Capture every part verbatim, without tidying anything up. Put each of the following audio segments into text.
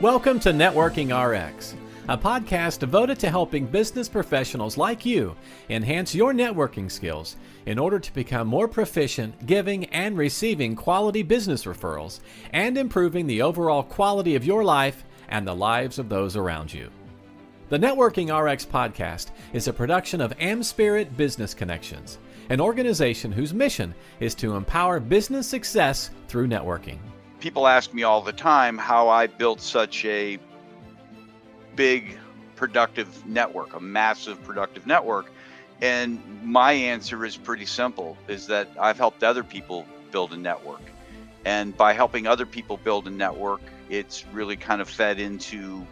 Welcome to NetworkingRx, a podcast devoted to helping business professionals like you enhance your networking skills in order to become more proficient giving and receiving quality business referrals and improving the overall quality of your life and the lives of those around you. The NetworkingRx podcast is a production of AmSpirit Business Connections, an organization whose mission is to empower business success through networking. People ask me all the time how I built such a big, productive network, a massive productive network. And my answer is pretty simple, is that I've helped other people build a network. And by helping other people build a network, it's really kind of fed into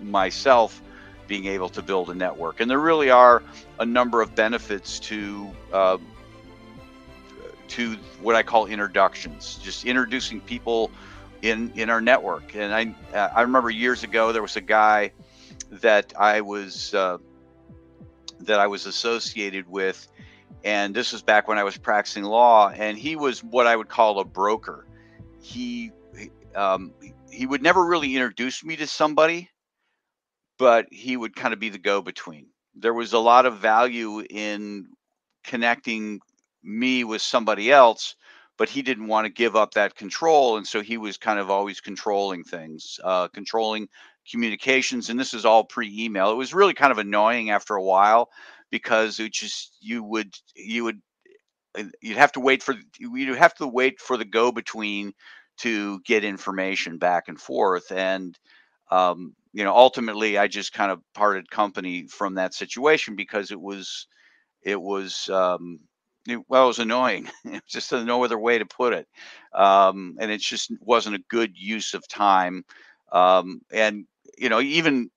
myself being able to build a network. And there really are a number of benefits to uh, to what I call introductions, just introducing people in in our network. And I uh, I remember years ago there was a guy that I was uh, that I was associated with, and this was back when I was practicing law, and he was what I would call a broker. He um, he would never really introduce me to somebody, but he would kind of be the go-between. There was a lot of value in connecting me with somebody else, but he didn't want to give up that control. And so he was kind of always controlling things, uh, controlling communications. And this is all pre-email. It was really kind of annoying after a while, because it just, you would, you would, you'd have to wait for, you'd have to wait for the go-between to get information back and forth. And, um, you know, ultimately I just kind of parted company from that situation, because it was, it was, um, well, it was annoying. It's just no other way to put it. Um, and it just wasn't a good use of time. Um, and, you know, even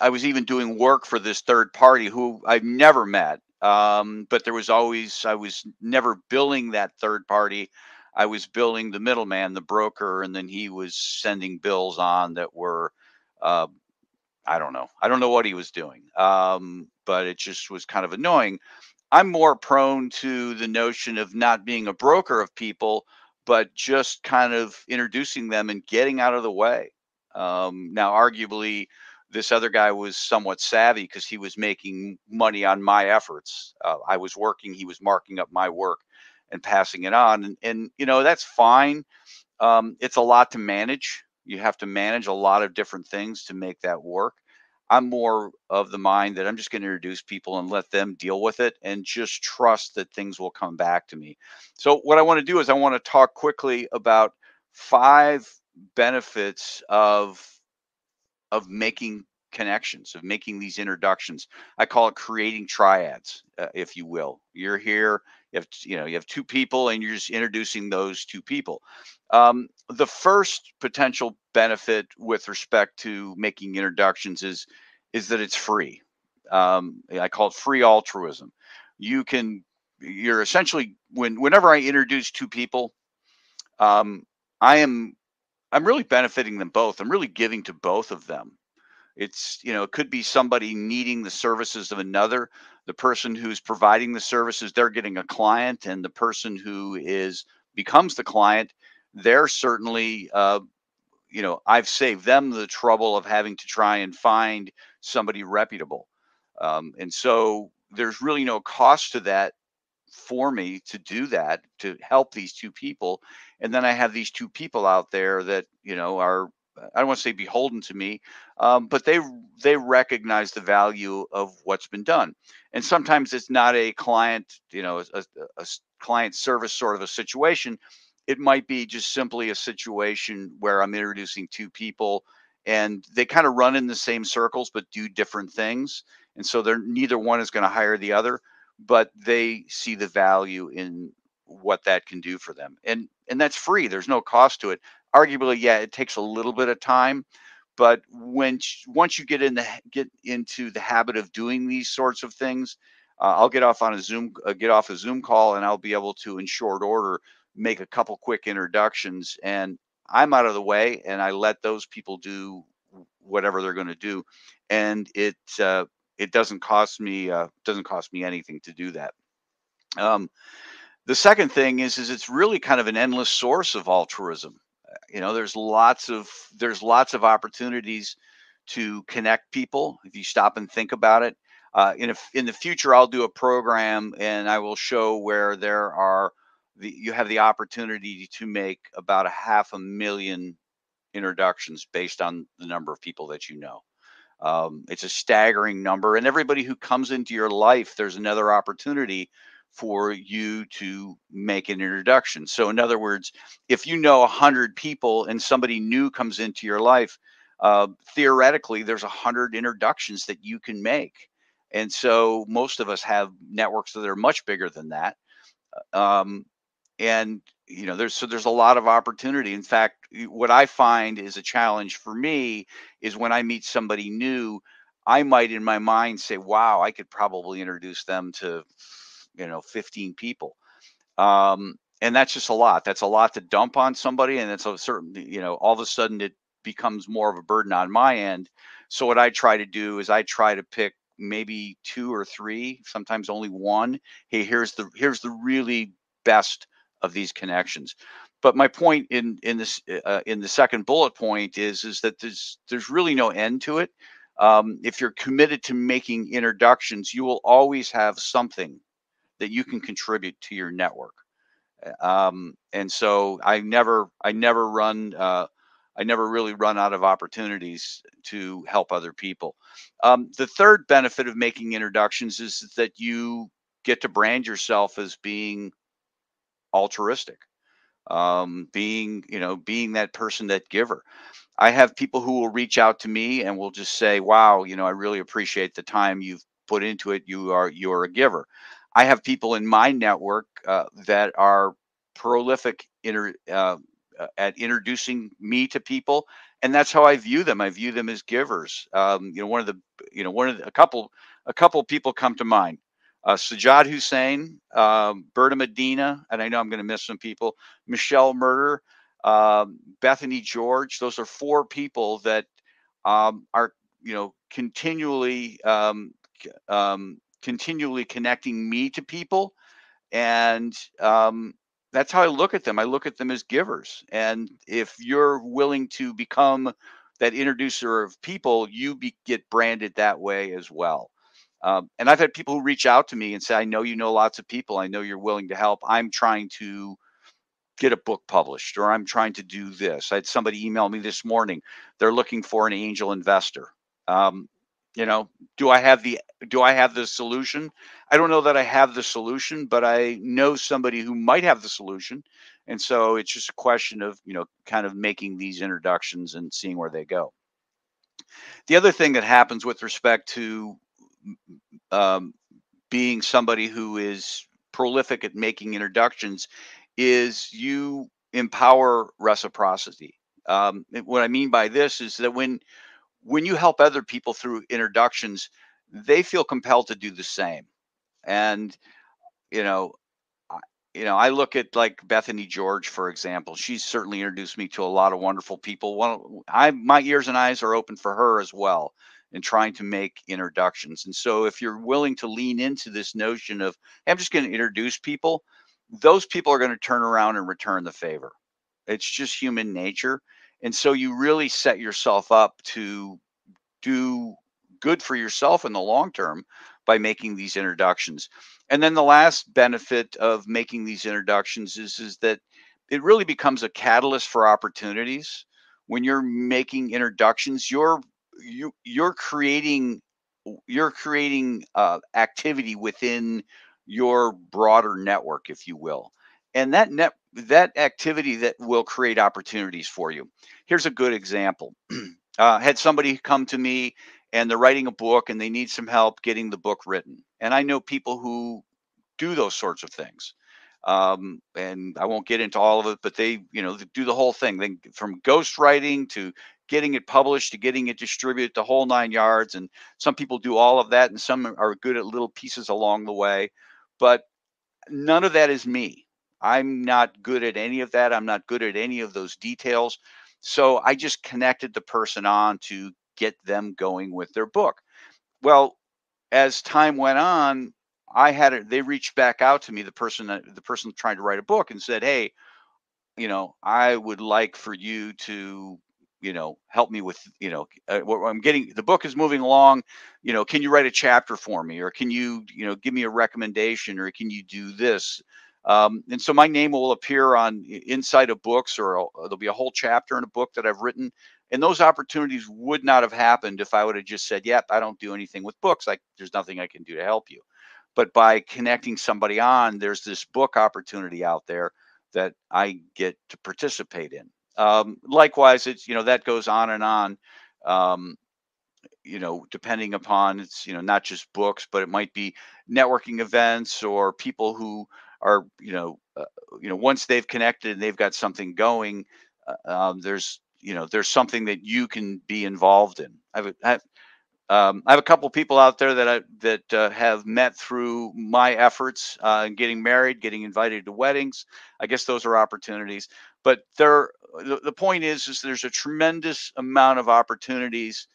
I was even doing work for this third party who I've never met. Um, but there was always, I was never billing that third party. I was billing the middleman, the broker, and then he was sending bills on that were, uh, I don't know. I don't know what he was doing. Um, but it just was kind of annoying. I'm more prone to the notion of not being a broker of people, but just kind of introducing them and getting out of the way. Um, now, arguably, this other guy was somewhat savvy, because he was making money on my efforts. Uh, I was working, he was marking up my work and passing it on. And, and you know, that's fine. Um, it's a lot to manage. You have to manage a lot of different things to make that work. I'm more of the mind that I'm just going to introduce people and let them deal with it, and just trust that things will come back to me. So what I want to do is I want to talk quickly about five benefits of, of making connections, of making these introductions. I call it creating triads, uh, if you will. You're here, you have, you know, you have two people, and you're just introducing those two people. Um, the first potential benefit with respect to making introductions is, is that it's free. Um, I call it free altruism. You can, you're essentially, when, whenever I introduce two people, um, I am, I'm really benefiting them both. I'm really giving to both of them. It's, you know, it could be somebody needing the services of another. The person who's providing the services, they're getting a client, and the person who is, becomes the client, they're certainly, uh, you know, I've saved them the trouble of having to try and find somebody reputable. Um, and so there's really no cost to that for me to do that, to help these two people. And then I have these two people out there that, you know, are, I don't want to say beholden to me, um, but they they recognize the value of what's been done. And sometimes it's not a client, you know, a, a client service sort of a situation. It might be just simply a situation where I'm introducing two people, and they kind of run in the same circles but do different things. And so they're, neither one is going to hire the other, but they see the value in what that can do for them. And and that's free. There's no cost to it. Arguably, yeah, it takes a little bit of time, but when once you get in the get into the habit of doing these sorts of things, uh, I'll get off on a Zoom uh, get off a Zoom call, and I'll be able to, in short order, make a couple quick introductions, and I'm out of the way, and I let those people do whatever they're going to do, and it uh, it doesn't cost me uh, doesn't cost me anything to do that. Um, the second thing is is it's really kind of an endless source of altruism. you know, there's lots of there's lots of opportunities to connect people if you stop and think about it. Uh, in, a, in the future, I'll do a program and I will show where there are the, you have the opportunity to make about a half a million introductions based on the number of people that you know. Um, it's a staggering number, and everybody who comes into your life, there's another opportunity for you to make an introduction. So in other words, if you know a hundred people and somebody new comes into your life, uh, theoretically, there's a hundred introductions that you can make. And so most of us have networks that are much bigger than that. Um, and, you know, there's so there's a lot of opportunity. In fact, what I find is a challenge for me is when I meet somebody new, I might in my mind say, wow, I could probably introduce them to, you know, fifteen people. Um, and that's just a lot. That's a lot to dump on somebody. And it's a certain, you know, all of a sudden it becomes more of a burden on my end. So what I try to do is I try to pick maybe two or three, sometimes only one. Hey, here's the, here's the really best of these connections. But my point in, in this, uh, in the second bullet point is, is that there's, there's really no end to it. Um, if you're committed to making introductions, you will always have something that you can contribute to your network. Um, and so I never, I never run, uh, I never really run out of opportunities to help other people. Um, the third benefit of making introductions is that you get to brand yourself as being altruistic, um, being, you know, being that person, that giver. I have people who will reach out to me and will just say, wow, you know, I really appreciate the time you've put into it. You are, you're a giver. I have people in my network uh, that are prolific inter, uh, at introducing me to people, and that's how I view them. I view them as givers. Um, you know, one of the, you know, one of the, a couple, a couple people come to mind: uh, Sajad Hussein, um, Berta Medina, and I know I'm going to miss some people. Michelle Murder, um, Bethany George. Those are four people that um, are, you know, continually. Um, um, continually connecting me to people. And um, that's how I look at them. I look at them as givers. And if you're willing to become that introducer of people, you be, get branded that way as well. Um, and I've had people who reach out to me and say, I know you know lots of people. I know you're willing to help. I'm trying to get a book published, or I'm trying to do this. I had somebody email me this morning. They're looking for an angel investor. Um, You know, do I have the, do I have the solution? I don't know that I have the solution, but I know somebody who might have the solution. And so it's just a question of, you know, kind of making these introductions and seeing where they go. The other thing that happens with respect to um, being somebody who is prolific at making introductions is you empower reciprocity. Um, what I mean by this is that when, when you help other people through introductions, they feel compelled to do the same. And, you know, I, you know, I look at like Bethany George, for example. She's certainly introduced me to a lot of wonderful people. One, I, my ears and eyes are open for her as well in trying to make introductions. And so if you're willing to lean into this notion of, hey, I'm just going to introduce people, those people are going to turn around and return the favor. It's just human nature. And so you really set yourself up to do good for yourself in the long term by making these introductions. And then the last benefit of making these introductions is, is that it really becomes a catalyst for opportunities. When you're making introductions, you're you you're creating you're creating uh, activity within your broader network, if you will. And that net that activity that will create opportunities for you. Here's a good example. uh, had somebody come to me and they're writing a book and they need some help getting the book written. And I know people who do those sorts of things. Um, and I won't get into all of it, but they, you know, they do the whole thing. They, from ghostwriting to getting it published to getting it distributed, the whole nine yards. And some people do all of that, and some are good at little pieces along the way. But none of that is me. I'm not good at any of that. I'm not good at any of those details. So I just connected the person on to get them going with their book. Well, as time went on, I had it, they reached back out to me, the person, the person trying to write a book, and said, hey, you know, I would like for you to, you know, help me with, you know, uh, what I'm getting, the book is moving along, you know, can you write a chapter for me, or can you, you know, give me a recommendation, or can you do this? Um, and so my name will appear on inside of books, or a, there'll be a whole chapter in a book that I've written. And those opportunities would not have happened if I would have just said, yep, I don't do anything with books. Like, there's nothing I can do to help you. But by connecting somebody on, there's this book opportunity out there that I get to participate in. Um, likewise, it's, you know, that goes on and on, um, you know, depending upon, it's, you know, not just books, but it might be networking events or people who are, you know, uh, you know, once they've connected and they've got something going, uh, um, there's, you know, there's something that you can be involved in. I've, I've, um, I have a couple of people out there that I, that uh, have met through my efforts, uh, getting married, getting invited to weddings. I guess those are opportunities, but there, the, the point is, is there's a tremendous amount of opportunities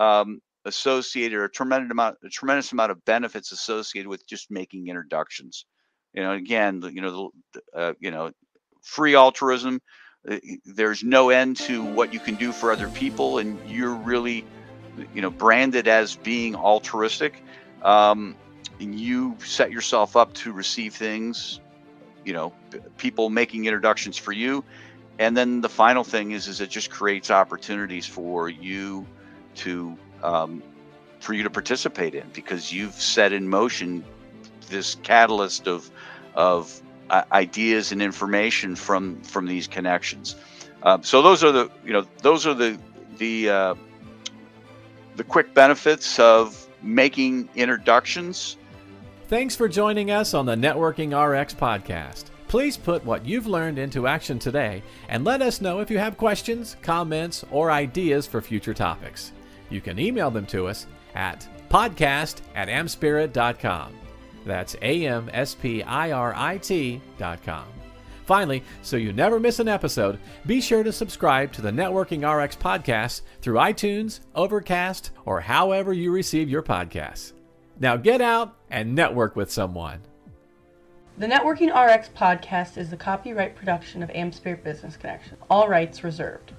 um, associated, or a tremendous amount, a tremendous amount of benefits associated with just making introductions. You know, again, you know, uh, you know, free altruism. There's no end to what you can do for other people, and you're really, you know, branded as being altruistic. Um, and you set yourself up to receive things, you know, people making introductions for you, and then the final thing is, is it just creates opportunities for you to, um, for you to participate in, because you've set in motion this catalyst of, of ideas and information from from these connections. Uh, so those are the, you know, those are the the uh, the quick benefits of making introductions. Thanks for joining us on the Networking R X podcast. Please put what you've learned into action today, and let us know if you have questions, comments, or ideas for future topics. You can email them to us at podcast at amspirit dot com. That's A M S P I R I T dot com. Finally, so you never miss an episode, be sure to subscribe to the Networking R X podcast through iTunes, Overcast, or however you receive your podcasts. Now get out and network with someone. The Networking R X podcast is the copyright production of AmSpirit Business Connections. All rights reserved.